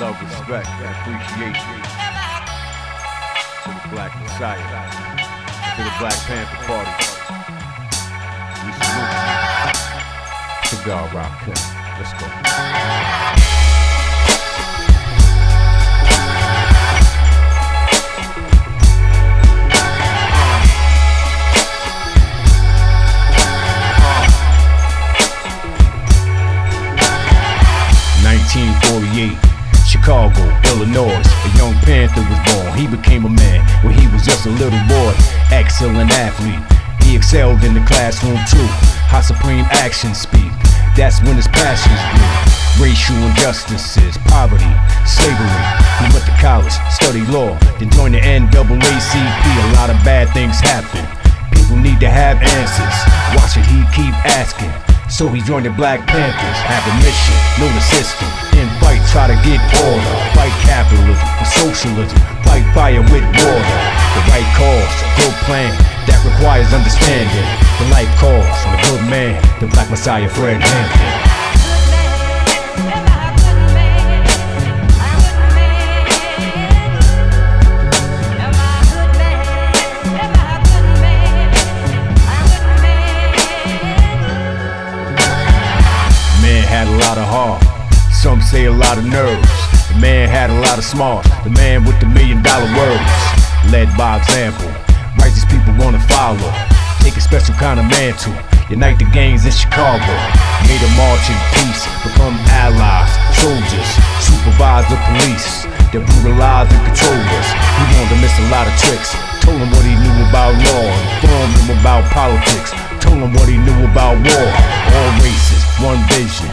Love, respect, and appreciation to the Black Messiah, to the Black Panther Party. We salute you. Cigar Rock Cut. Let's go. Chicago, Illinois, a young Panther was born. He became a man when he was just a little boy. Excellent athlete, he excelled in the classroom too. How supreme actions speak, that's when his passions grew. Racial injustices, poverty, slavery. He went to college, studied law, then joined the NAACP. A lot of bad things happen, people need to have answers. Why should he keep asking? So he joined the Black Panthers. Have a mission, know the system, and fight, try to get order. Fight capitalism and socialism, fight fire with water. The right cause, a good plan, that requires understanding. The life calls on a good man, the Black Messiah, Fred Hampton. Had a lot of heart, some say a lot of nerves. The man had a lot of smart, the man with the $1,000,000 words. Led by example, righteous people wanna follow. Take a special kind of mantle, unite the gangs in Chicago. Made a march in peace, become allies, soldiers. Supervise the police, they brutalize and control us. He wanted to miss a lot of tricks. Told him what he knew about law, informed him about politics. Told him what he knew about war. All races, one vision.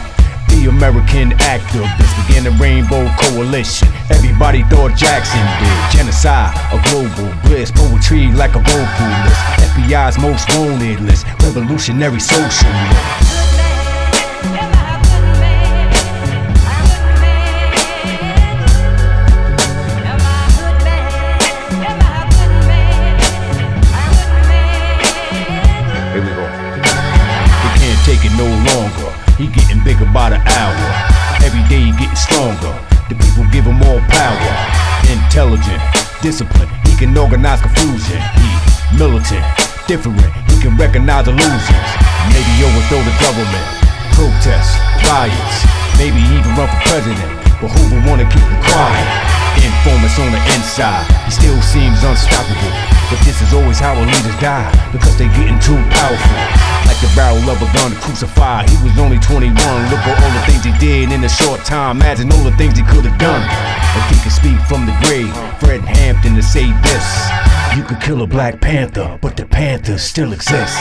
The American activists began the Rainbow Coalition. Everybody thought Jackson did. Genocide, a global bliss. Poetry like a vocal list. FBI's most wanted list. Revolutionary socialist. No longer, he getting bigger by the hour. Every day he getting stronger. The people give him more power. Intelligent, disciplined, he can organize confusion. He militant, different, he can recognize illusions. Maybe overthrow the government, protests, riots, maybe even run for president. But who would wanna keep him quiet? Informants on the inside, he still seems unstoppable. But this is always how our leaders die, because they getting too powerful. Like the barrel of a gun crucified, he was only 21. Look at all the things he did in a short time, imagine all the things he could have done. If he could speak from the grave, Fred Hampton to say this: you could kill a Black Panther, but the Panther still exists.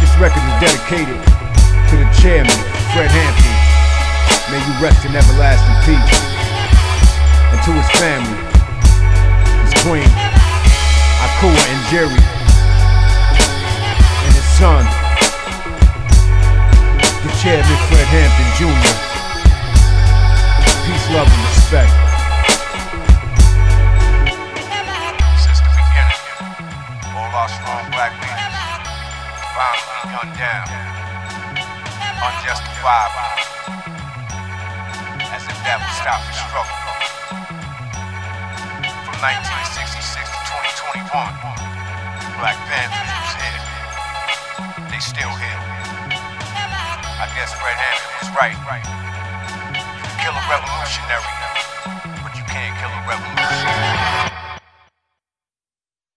This record is dedicated to the chairman, Fred Hampton. May you rest in everlasting peace. And to his family, his queen, Kua and Jerry, and his son, the chairman Fred Hampton Jr. Peace, love, and respect. Since the beginning, all our strong black leaders violently gunned down, unjustifiably, as if that would stop the struggle. From 1966 to 2021, the Black Panthers was here. They still here. I guess Fred Hampton was right. You can kill a revolutionary, but you can't kill a revolution.